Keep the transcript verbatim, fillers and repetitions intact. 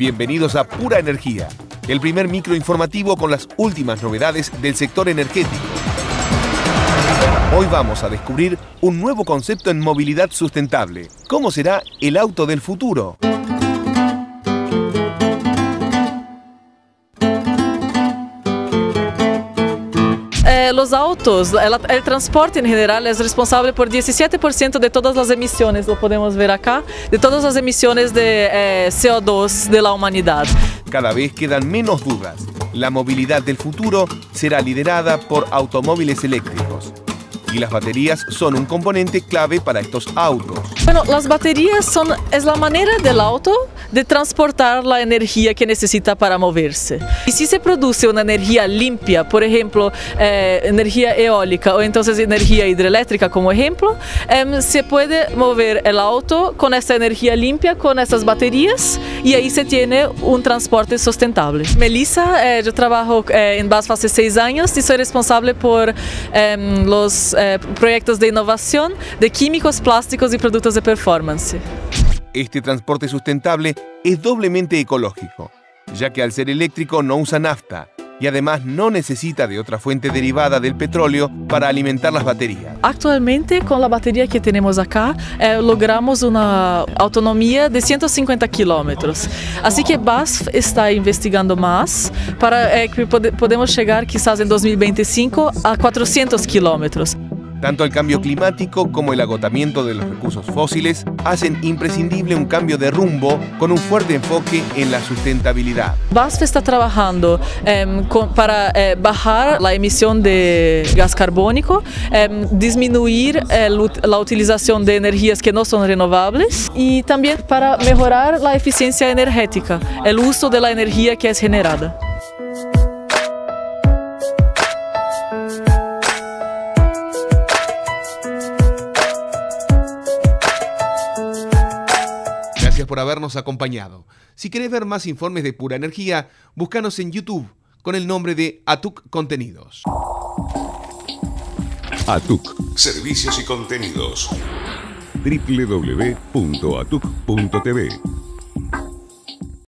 Bienvenidos a Pura Energía, el primer microinformativo con las últimas novedades del sector energético. Hoy vamos a descubrir un nuevo concepto en movilidad sustentable. ¿Cómo será el auto del futuro? Los autos, el, el transporte en general es responsable por diecisiete por ciento de todas las emisiones, lo podemos ver acá, de todas las emisiones de eh, C O dos de la humanidad. Cada vez quedan menos dudas. La movilidad del futuro será liderada por automóviles eléctricos. Y las baterías son un componente clave para estos autos. Bueno, las baterías son, es la manera del auto de transportar la energía que necesita para moverse. Y si se produce una energía limpia, por ejemplo, eh, energía eólica o entonces energía hidroeléctrica como ejemplo, eh, se puede mover el auto con esta energía limpia, con estas baterías, y ahí se tiene un transporte sustentable. Melissa, eh, yo trabajo eh, en B A S F hace seis años y soy responsable por eh, los... Eh, proyectos de innovación de químicos, plásticos y productos de performance. Este transporte sustentable es doblemente ecológico, ya que al ser eléctrico no usa nafta y además no necesita de otra fuente derivada del petróleo para alimentar las baterías. Actualmente, con la batería que tenemos acá, eh, logramos una autonomía de ciento cincuenta kilómetros. Así que B A S F está investigando más para eh, que pod- podemos llegar quizás en dos mil veinticinco a cuatrocientos kilómetros. Tanto el cambio climático como el agotamiento de los recursos fósiles hacen imprescindible un cambio de rumbo con un fuerte enfoque en la sustentabilidad. B A S F está trabajando eh, con, para eh, bajar la emisión de gas carbónico, eh, disminuir eh, la utilización de energías que no son renovables y también para mejorar la eficiencia energética, el uso de la energía que es generada. Por habernos acompañado. Si querés ver más informes de Pura Energía, búscanos en YouTube con el nombre de Atuq Contenidos. Atuq Servicios y Contenidos. doble u doble u doble u punto atuq punto t v